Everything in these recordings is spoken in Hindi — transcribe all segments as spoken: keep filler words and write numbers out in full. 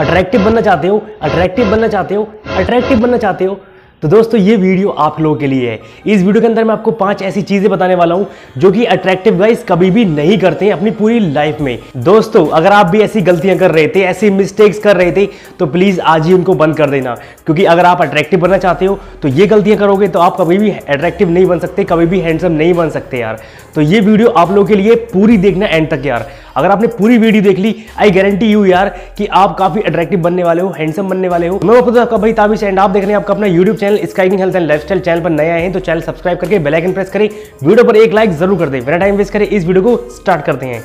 अट्रैक्टिव बनना चाहते हो अट्रैक्टिव बनना चाहते हो अट्रैक्टिव बनना चाहते हो तो दोस्तों ये वीडियो आप लोगों के लिए है। इस वीडियो के अंदर मैं आपको पांच ऐसी चीज़ें बताने वाला हूँ जो कि अट्रैक्टिव गाइस कभी भी नहीं करते हैं अपनी पूरी लाइफ में। दोस्तों अगर आप भी ऐसी गलतियाँ कर रहे थे, ऐसी मिस्टेक्स कर रहे थे, तो प्लीज़ आज ही उनको बंद कर देना, क्योंकि अगर आप अट्रैक्टिव बनना चाहते हो तो ये गलतियाँ करोगे तो आप कभी भी अट्रैक्टिव नहीं बन सकते, कभी भी हैंडसम नहीं बन सकते यार। तो ये वीडियो आप लोगों के लिए पूरी देखना एंड तक यार। अगर आपने पूरी वीडियो देख ली, आई गारंटी यू यार कि आप काफी अट्रैक्टिव बनने वाले हो, हैंडसम बनने वाले हो। मैं पता भाई ताबिश एंड आप देख रहे हैं आपका अपना YouTube channel स्काइकिंग health and lifestyle. Channel पर नया है तो चैनल सब्सक्राइब करके बेल आइकन प्रेस करें, वीडियो पर एक लाइक जरूर कर दें। बिना टाइम वेस्ट करें इस वीडियो को स्टार्ट करते हैं।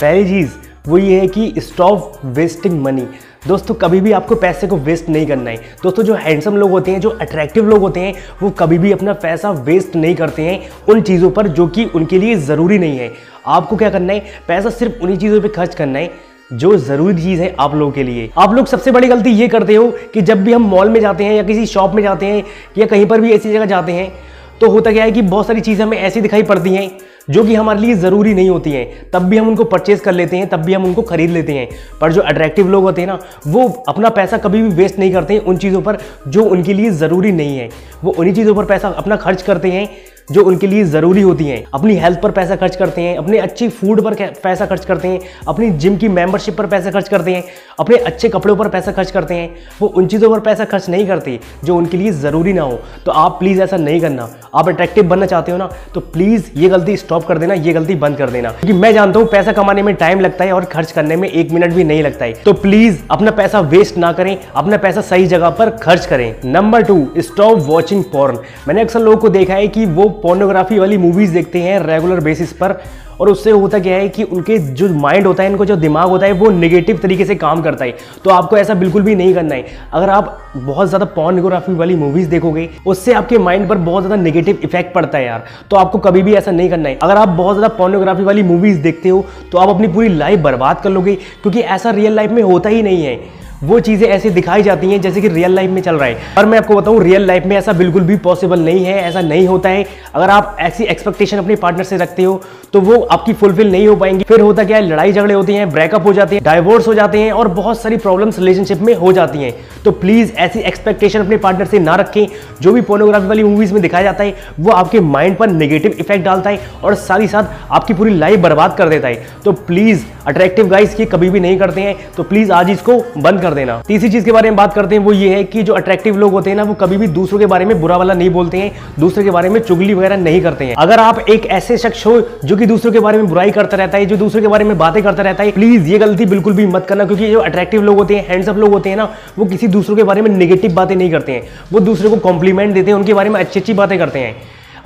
पहली चीज वो ये है कि स्टॉप वेस्टिंग मनी। दोस्तों कभी भी आपको पैसे को वेस्ट नहीं करना है। दोस्तों जो हैंडसम लोग होते हैं, जो अट्रैक्टिव लोग होते हैं, वो कभी भी अपना पैसा वेस्ट नहीं करते हैं उन चीज़ों पर जो कि उनके लिए ज़रूरी नहीं है। आपको क्या करना है, पैसा सिर्फ उन्हीं चीज़ों पे खर्च करना है जो ज़रूरी चीज़ है आप लोगों के लिए। आप लोग सबसे बड़ी गलती ये करते हो कि जब भी हम मॉल में जाते हैं या किसी शॉप में जाते हैं या कहीं पर भी ऐसी जगह जाते हैं तो होता क्या है कि बहुत सारी चीज़ें हमें ऐसी दिखाई पड़ती हैं जो कि हमारे लिए ज़रूरी नहीं होती हैं, तब भी हम उनको परचेज़ कर लेते हैं, तब भी हम उनको खरीद लेते हैं। पर जो अट्रैक्टिव लोग होते हैं ना, वो अपना पैसा कभी भी वेस्ट नहीं करते हैं उन चीज़ों पर जो उनके लिए ज़रूरी नहीं है। वो उन्हीं चीज़ों पर पैसा अपना खर्च करते हैं जो उनके लिए ज़रूरी होती हैं। अपनी हेल्थ पर पैसा खर्च करते हैं, अपने अच्छी फूड पर पैसा खर्च करते हैं, अपनी जिम की मेंबरशिप पर पैसा खर्च करते हैं, अपने अच्छे कपड़ों पर पैसा खर्च करते हैं। वो उन चीज़ों पर पैसा खर्च नहीं करते जो उनके लिए ज़रूरी ना हो। तो आप प्लीज़ ऐसा नहीं करना। आप अट्रैक्टिव बनना चाहते हो ना, तो प्लीज़ ये गलती स्टॉप कर देना, ये गलती बंद कर देना, क्योंकि मैं जानता हूँ पैसा कमाने में टाइम लगता है और खर्च करने में एक मिनट भी नहीं लगता है। तो प्लीज़ अपना पैसा वेस्ट ना करें, अपना पैसा सही जगह पर खर्च करें। Number two, stop watching porn. मैंने अक्सर लोगों को देखा है कि वो पोर्नोग्राफी वाली मूवीज देखते हैं रेगुलर बेसिस पर, और उससे होता क्या है कि उनके जो माइंड होता है, इनको जो दिमाग होता है, वो नेगेटिव तरीके से काम करता है। तो आपको ऐसा बिल्कुल भी नहीं करना है। अगर आप बहुत ज़्यादा पोर्नोग्राफी वाली मूवीज देखोगे उससे आपके माइंड पर बहुत ज़्यादा नेगेटिव इफेक्ट पड़ता है यार, तो आपको कभी भी ऐसा नहीं करना है। अगर आप बहुत ज़्यादा पोर्नोग्राफी वाली मूवीज़ देखते हो तो आप अपनी पूरी लाइफ बर्बाद कर लोगे, क्योंकि ऐसा रियल लाइफ में होता ही नहीं है। वो चीज़ें ऐसे दिखाई जाती हैं जैसे कि रियल लाइफ में चल रहा है, और मैं आपको बताऊं रियल लाइफ में ऐसा बिल्कुल भी पॉसिबल नहीं है, ऐसा नहीं होता है। अगर आप ऐसी एक्सपेक्टेशन अपने पार्टनर से रखते हो तो वो आपकी फुलफिल नहीं हो पाएंगी। फिर होता क्या है, लड़ाई झगड़े होते हैं, ब्रेकअप हो जाते हैं, डाइवोर्स हो जाते हैं, और बहुत सारी प्रॉब्लम्स रिलेशनशिप में हो जाती हैं। तो प्लीज़ ऐसी एक्सपेक्टेशन अपने पार्टनर से ना रखें। जो भी पोर्नोग्राफी वाली मूवीज़ में दिखाया जाता है वो आपके माइंड पर नेगेटिव इफेक्ट डालता है और साथ ही साथ आपकी पूरी लाइफ बर्बाद कर देता है। तो प्लीज़ अट्रैक्टिव गाइस ये कभी भी नहीं करते हैं, तो प्लीज़ आज इसको बंद कर देना। तीसरी चीज के बारे में बात करते हैं, वो ये है कि जो अट्रैक्टिव लोग होते हैं ना, वो कभी भी दूसरों के बारे में बुरा वाला नहीं बोलते हैं, दूसरों के बारे में चुगली वगैरह नहीं करते हैं। अगर आप एक ऐसे शख्स हो जो कि दूसरों के बारे में बुराई करता रहता है, जो दूसरों के बारे में बातें करता रहता है, प्लीज ये गलती बिल्कुल भी मत करना, क्योंकि जो अट्रैक्टिव लोग होते हैं, हैंडसम लोग होते हैं ना, वो किसी दूसरों के बारे में नेगेटिव बातें नहीं करते हैं। वो दूसरे को कॉम्प्लीमेंट देते हैं, उनके बारे में अच्छी अच्छी बातें करते हैं।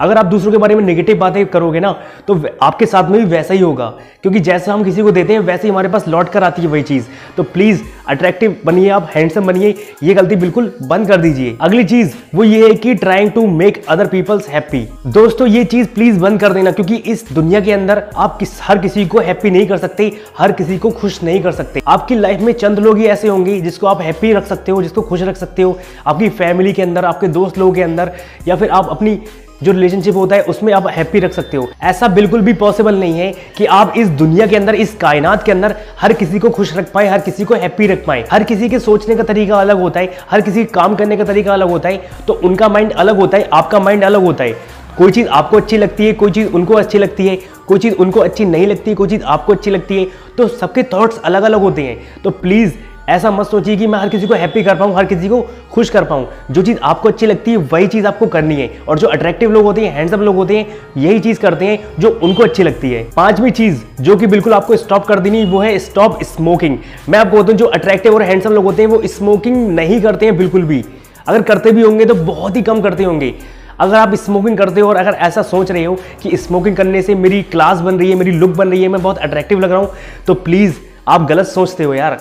अगर आप दूसरों के बारे में नेगेटिव बातें करोगे ना, तो आपके साथ में भी वैसा ही होगा, क्योंकि जैसा हम किसी को देते हैं वैसे ही हमारे पास लौट कर आती है वही चीज़। तो प्लीज़ अट्रैक्टिव बनिए, आप हैंडसम बनिए, ये गलती बिल्कुल बंद कर दीजिए। अगली चीज़ वो ये है कि trying to make other peoples happy. दोस्तों ये चीज़ प्लीज़ बंद कर देना, क्योंकि इस दुनिया के अंदर आप किस हर किसी को हैप्पी नहीं कर सकते, हर किसी को खुश नहीं कर सकते। आपकी लाइफ में चंद लोग ही ऐसे होंगे जिसको आप हैप्पी रख सकते हो, जिसको खुश रख सकते हो, आपकी फैमिली के अंदर, आपके दोस्त लोगों के अंदर, या फिर आप अपनी जो रिलेशनशिप होता है उसमें आप हैप्पी रख सकते हो। ऐसा बिल्कुल भी पॉसिबल नहीं है कि आप इस दुनिया के अंदर, इस कायनात के अंदर हर किसी को खुश रख पाए, हर किसी को हैप्पी रख पाए। हर किसी के सोचने का तरीका अलग होता है, हर किसी काम करने का तरीका अलग होता है, तो उनका माइंड अलग होता है, आपका माइंड अलग होता है। कोई चीज़ आपको अच्छी लगती है, कोई चीज़ उनको अच्छी लगती है, कोई चीज़ उनको अच्छी नहीं लगती, कोई चीज़ आपको अच्छी लगती है, तो सबके थॉट्स अलग अलग होते हैं। तो प्लीज़ ऐसा मत सोचिए कि मैं हर किसी को हैप्पी कर पाऊँ, हर किसी को खुश कर पाऊँ। जो चीज़ आपको अच्छी लगती है वही चीज़ आपको करनी है, और जो अट्रैक्टिव लोग होते हैं, हैंडसम लोग होते हैं, यही चीज़ करते हैं जो उनको अच्छी लगती है। पांचवी चीज़ जो कि बिल्कुल आपको स्टॉप कर देनी, वो है स्टॉप स्मोकिंग। मैं आपको बताऊँ जो अट्रैक्टिव और हैंडसम लोग होते हैं वो स्मोकिंग नहीं करते हैं बिल्कुल भी। अगर करते भी होंगे तो बहुत ही कम करते होंगे। अगर आप स्मोकिंग करते हो और अगर ऐसा सोच रहे हो कि स्मोकिंग करने से मेरी क्लास बन रही है, मेरी लुक बन रही है, मैं बहुत अट्रैक्टिव लग रहा हूँ, तो प्लीज़ आप गलत सोचते हो यार।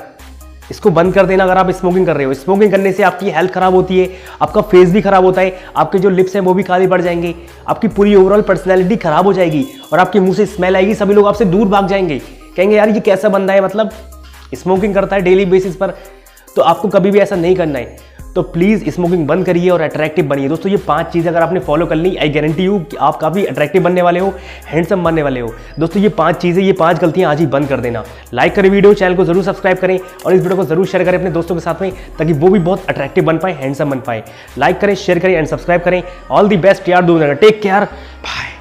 इसको बंद कर देना अगर आप स्मोकिंग कर रहे हो। स्मोकिंग करने से आपकी हेल्थ खराब होती है, आपका फेस भी खराब होता है, आपके जो लिप्स हैं वो भी काले पड़ जाएंगे, आपकी पूरी ओवरऑल पर्सनैलिटी खराब हो जाएगी, और आपके मुंह से स्मेल आएगी, सभी लोग आपसे दूर भाग जाएंगे, कहेंगे यार ये कैसा बंदा है, मतलब स्मोकिंग करता है डेली बेसिस पर। तो आपको कभी भी ऐसा नहीं करना है। तो प्लीज़ स्मोकिंग बंद करिए और अट्रैक्टिव बनिए। दोस्तों ये पांच चीज़ अगर आपने फॉलो कर ली, आई गारंटी यू कि आप काफ़ी अट्रैक्टिव बनने वाले हो, हैंडसम बनने वाले हो। दोस्तों ये पांच चीज़ें, ये पांच गलतियां आज ही बंद कर देना। लाइक करें वीडियो, चैनल को जरूर सब्सक्राइब करें और इस वीडियो को जरूर शेयर करें अपने दोस्तों के साथ में, ताकि वो भी बहुत अट्रैक्टिव बन पाए, हैंडसम बन पाए। लाइक करें, शेयर करें एंड सब्सक्राइब करें। ऑल दी बेस्ट यार, दो टेक केयर, बाय।